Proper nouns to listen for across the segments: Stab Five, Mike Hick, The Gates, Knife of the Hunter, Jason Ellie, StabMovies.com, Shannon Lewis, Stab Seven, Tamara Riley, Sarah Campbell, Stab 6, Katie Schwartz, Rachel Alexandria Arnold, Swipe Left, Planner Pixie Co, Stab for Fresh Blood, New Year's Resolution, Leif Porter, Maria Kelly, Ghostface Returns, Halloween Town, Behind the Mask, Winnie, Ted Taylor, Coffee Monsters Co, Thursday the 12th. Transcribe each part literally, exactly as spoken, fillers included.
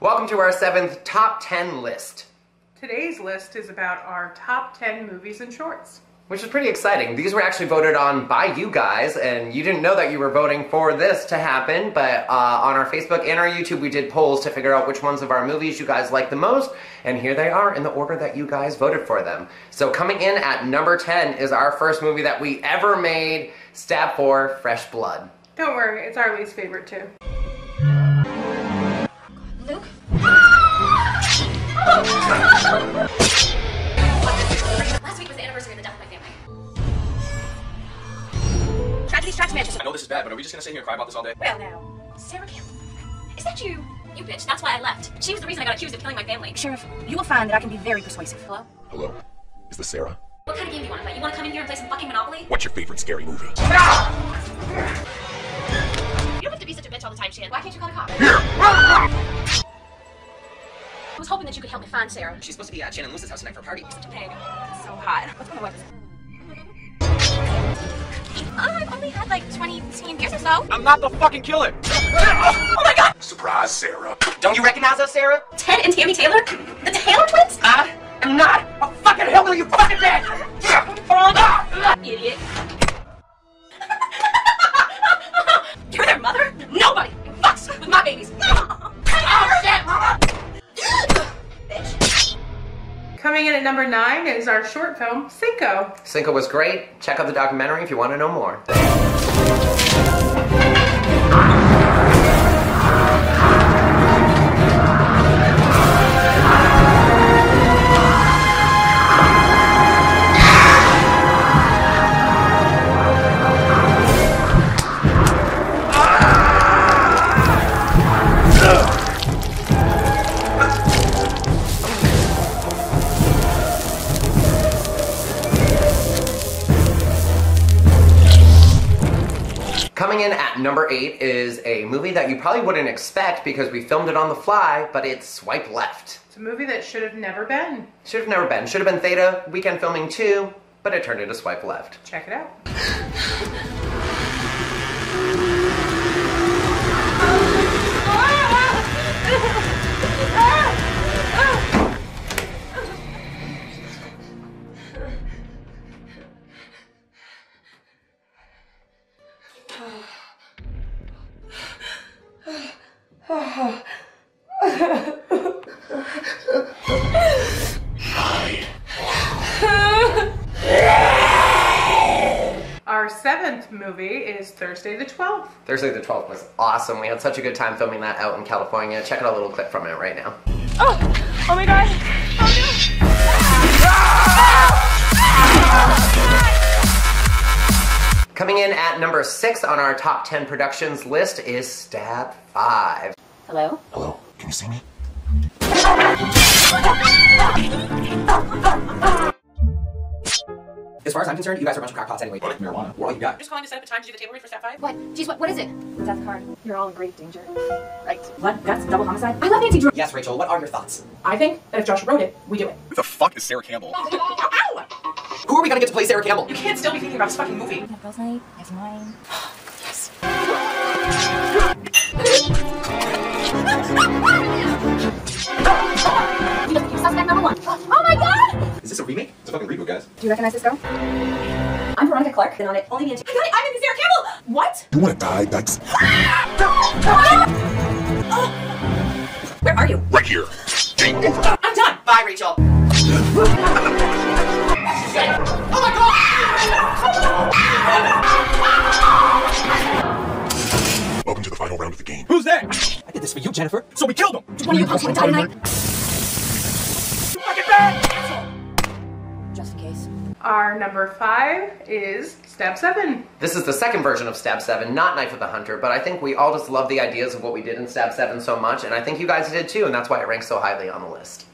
Welcome to our seventh top ten list. Today's list is about our top ten movies and shorts. Which is pretty exciting. These were actually voted on by you guys, and you didn't know that you were voting for this to happen, but uh, on our Facebook and our YouTube, we did polls to figure out which ones of our movies you guys like the most, and here they are in the order that you guys voted for them. So coming in at number ten is our first movie that we ever made, Stab for Fresh Blood. Don't worry, it's our least favorite too. Last week was the anniversary of the death of my family. Tragedy strikes Manchester. I know this is bad, but are we just gonna sit here and cry about this all day? Well, now, Sarah Campbell, is that you? You bitch, that's why I left. She was the reason I got accused of killing my family. Sheriff, you will find that I can be very persuasive. Hello? Hello? Is this Sarah? What kind of game do you want to play? You want to come in here and play some fucking Monopoly? What's your favorite scary movie? Ah! You don't have to be such a bitch all the time, Shan. Why can't you call a cop? Here! Ah! I was hoping that you could help me find Sarah. She's supposed to be at Shannon Lewis's house tonight for a party. Such a pig. So hot. What's my weapon? Uh, I've only had like twenty, fifteen years or so. I'm not the fucking killer! Oh my god! Surprise, Sarah. Don't you recognize us, Sarah? Ted and Tammy Taylor? The Taylor twins? I am not a fucking hillbilly, you fucking bitch! Yeah. Idiot. You're their mother? Nobody fucks with my babies. Coming in at number nine is our short film, Cinco. Cinco was great. Check out the documentary if you want to know more. Number eight is a movie that you probably wouldn't expect because we filmed it on the fly, but it's Swipe Left. It's a movie that should have never been. Should have never been. Should have been Theta, Weekend Filming two, but it turned into Swipe Left. Check it out. Our seventh movie is Thursday the twelfth. Thursday the twelfth was awesome. We had such a good time filming that out in California. Check out a little clip from it right now. Oh! Oh my god! Oh no! Coming in at number six on our top ten productions list is Stab Five. Hello? Hello? Can you see me? As far as I'm concerned, you guys are a bunch of crackpots anyway. What? Marijuana? What all you got? I'm just calling to set up a time to do the table read for Stab Five. What? Jeez, what, what is it? Death card. You're all in great danger. Right. What? That's double homicide? I love Nancy Drew. Yes, Rachel, what are your thoughts? I think that if Josh wrote it, we do it. Who the fuck is Sarah Campbell? Who are we gonna get to play Sarah Campbell? You can't still be thinking about this fucking movie. We have girls' night, I have mine. Yes. You just became suspect number one. Oh my god! Is this a remake? It's a fucking reboot, guys. Do you recognize this girl? I'm Veronica Clark, and on it, only me and I got it! I'm in Sarah Campbell! What? You wanna die, Dex? Where are you? Right here. Game over. I'm done! Bye, Rachel. Oh my god! Welcome to the final round of the game. Who's that? I did this for you, Jennifer. So we killed him! Did one of you punch me die tonight? Fucking bad! Just in case. Our number five is Stab Seven. This is the second version of Stab Seven, not Knife of the Hunter, but I think we all just love the ideas of what we did in Stab Seven so much, and I think you guys did too, and that's why it ranks so highly on the list.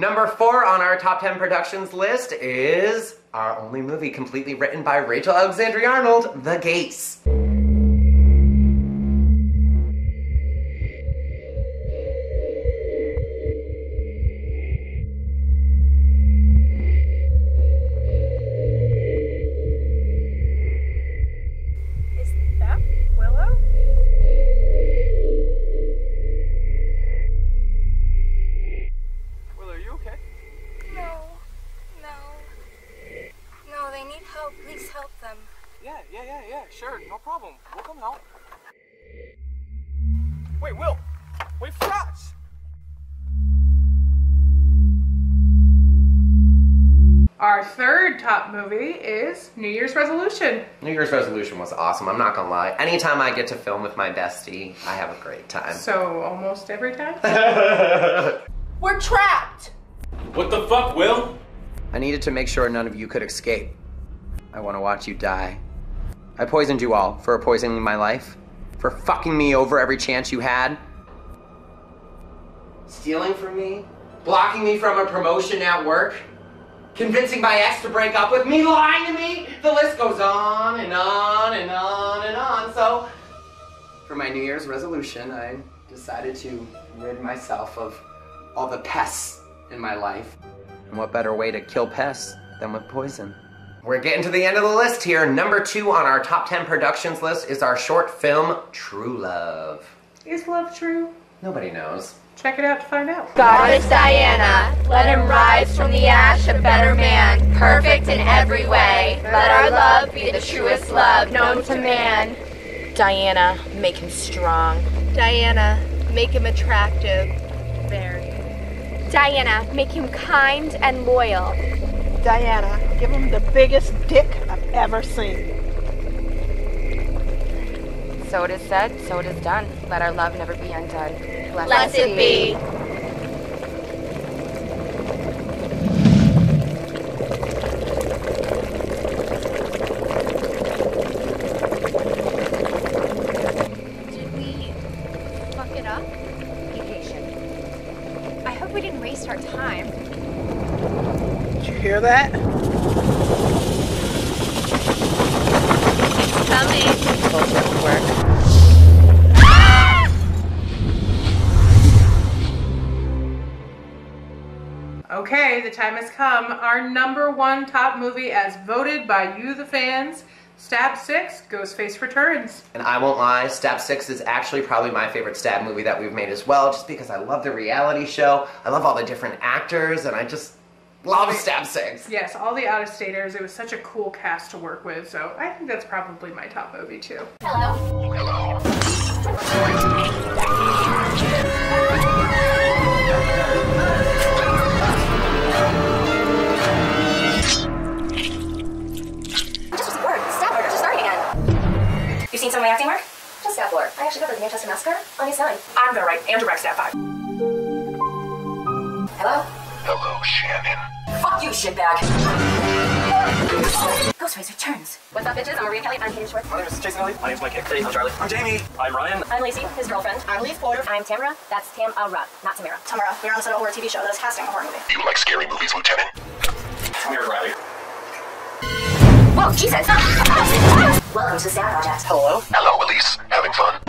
Number four on our top ten productions list is our only movie completely written by Rachel Alexandria Arnold, The Gates. Our third top movie is New Year's Resolution. New Year's Resolution was awesome, I'm not gonna lie. Anytime I get to film with my bestie, I have a great time. So, almost every time? We're trapped! What the fuck, Will? I needed to make sure none of you could escape. I wanna watch you die. I poisoned you all for poisoning my life, for fucking me over every chance you had. Stealing from me, blocking me from a promotion at work, convincing my ex to break up with me, lying to me, the list goes on and on and on and on. So, for my New Year's resolution, I decided to rid myself of all the pests in my life. And what better way to kill pests than with poison? We're getting to the end of the list here. Number two on our top ten productions list is our short film, True Love. Is love true? Nobody knows. Check it out to find out. Goddess Diana, let him rise from the ash a better man, perfect in every way. Let our love be the truest love known to man. Diana, make him strong. Diana, make him attractive. Very. Diana, make him kind and loyal. Diana, give him the biggest dick I've ever seen. So it is said, so it is done. Let our love never be undone. Blessed, Blessed it be. Did we fuck it up? Vacation. I hope we didn't waste our time. Did you hear that? Okay, the time has come. Our number one top movie as voted by you, the fans, Stab six, Ghostface Returns. And I won't lie, Stab six is actually probably my favorite Stab movie that we've made as well, just because I love the reality show, I love all the different actors, and I just love Stab six. Yes, all the out-of-staters. It was such a cool cast to work with, so I think that's probably my top movie, too. Hello. Hello. You've seen some of my acting work? Just Stab four. I actually covered the Manchester Massacre on his nine. I'm gonna write and direct Stab five. Hello? Hello, Shannon. Fuck you, shitbag. Ghostface Returns. What's up, bitches? I'm Maria Kelly. I'm Katie Schwartz. My name is Jason Ellie. My name's Mike Hick. Hey, I'm Charlie. I'm Jamie. I'm Ryan. I'm Lacey, his girlfriend. I'm Leif Porter. I'm Tamara. That's Tam-a-ra, not Tamara. Tamara. We're on the set of a horror T V show that is casting a horror movie. You like scary movies, Lieutenant? Tamara Riley. Whoa, Jesus! Welcome to the Stab Project. Hello? Hello, Elise. Having fun?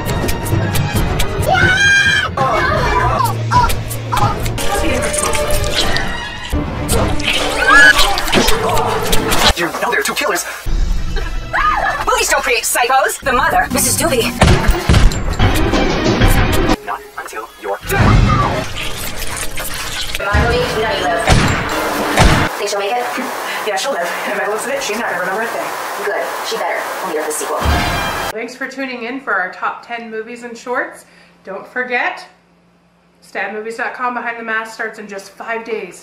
Yeah! Oh. Oh. Oh. You know there are two killers. Movies don't create psychos. The mother, Missus Doobie. Not until you're dead. Finally, now you live. Think she'll make it? Yeah, she'll live. And by the looks of it, she's not gonna remember a thing. Good. She better. We'll get her the sequel. Thanks for tuning in for our top ten movies and shorts. Don't forget, Stab Movies dot com Behind the Mask starts in just five days.